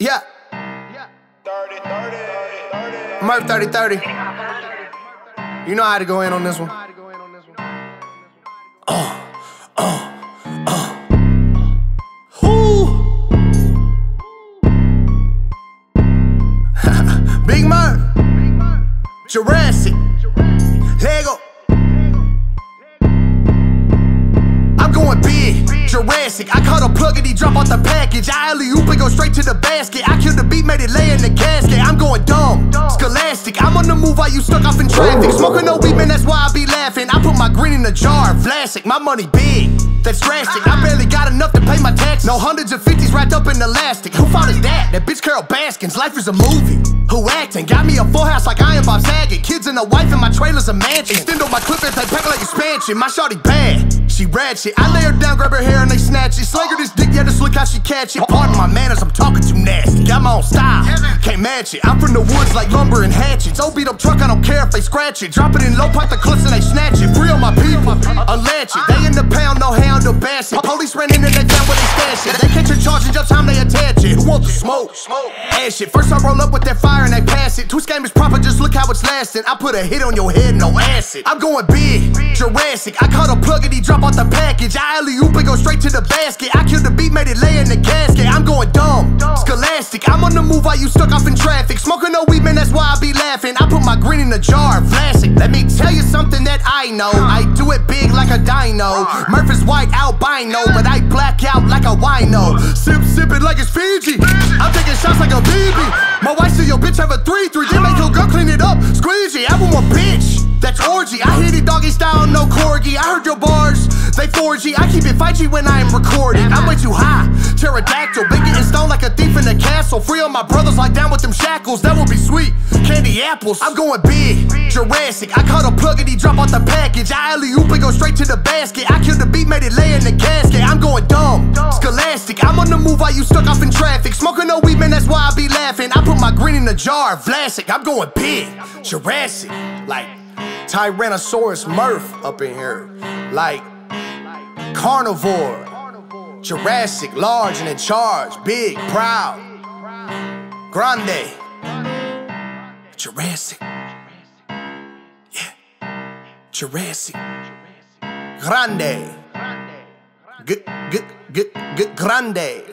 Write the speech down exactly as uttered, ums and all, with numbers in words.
Yeah. Yeah. thirty, thirty, thirty. Murph thirty thirty. You know how to go in on this one. Uh, uh, uh. Who? Big Murph. Jurassic. Lego. Jurassic, I caught a plug and he drop off the package. I alley-oop and go straight to the basket. I killed the beat, made it lay in the casket. I'm going dumb, scholastic. I'm on the move while you stuck off in traffic. Smoking no weed, man, that's why I be laughing. I put my green in a jar, Vlasic. My money big, that's drastic. I barely got enough to pay my taxes. No hundreds of fifties wrapped up in elastic. Who fought is that? That bitch Carol Baskins. Life is a movie. Who acting? Got me a full house like I am Bob Saget. Kids and a wife and my trailer's a mansion. Extend on my clip as they pack like expansion. My shorty bad. She ratchet, I lay her down, grab her hair and they snatch it. Slinger this dick, yeah, just look how she catch it. Pardon my manners, I'm talking too nasty. Got my own style, can't match it. I'm from the woods like lumber and hatchets. Old beat up truck, I don't care if they scratch it. Drop it in low, pipe the clips and they snatch it. Free on my people, unlatch it. They in the pound, no hound, no basset. Police ran in and they found where they stash it. They catch her charging, just time they attach it. Who wants the smoke? Ash it. First I roll up with that fire and they pass it. Twist game is proper, just look how it's lasting. I put a hit on your head, no acid. I'm going big, Jurassic. I caught a plug and he dropped out the package. I alley-oop and go straight to the basket. I killed the beat, made it lay in the casket. I'm going dumb, scholastic. I'm on the move while you stuck off in traffic. Smoking no weed, man, that's why I be laughing. I put my green in a jar, Vlasic. Let me tell you something that I know. I do it big like a dino. Murph is white albino, but I black out like a wino. Sip, sip it like it's Fiji. I'm taking shots like a B B. My wife said your bitch have a three three. Then make your girl clean it up, squeegee. I want more bitch, that's orgy. I hit it doggy style, no corgi. I heard your bars, they four G. I keep it five G when I am recording. I'm way too high, pterodactyl. Big getting stoned like a thief in a castle. Free all my brothers like down with them shackles. That would be sweet, candy apples. I'm going big, Jurassic. I caught a plug and he drop out the package. I alley-oop and go straight to the basket. I killed the beat, made it lay in the casket. I'm going dumb, scholastic. I'm on the move while you stuck off in traffic. Smoking no weed, man, that's why I be laughing. I put my green in a jar, Vlasic. I'm going big, Jurassic. Like Tyrannosaurus Murph up in here. Like carnivore, Jurassic, large and in charge, big, proud, grande, Jurassic, yeah, Jurassic, grande, g g g g grande.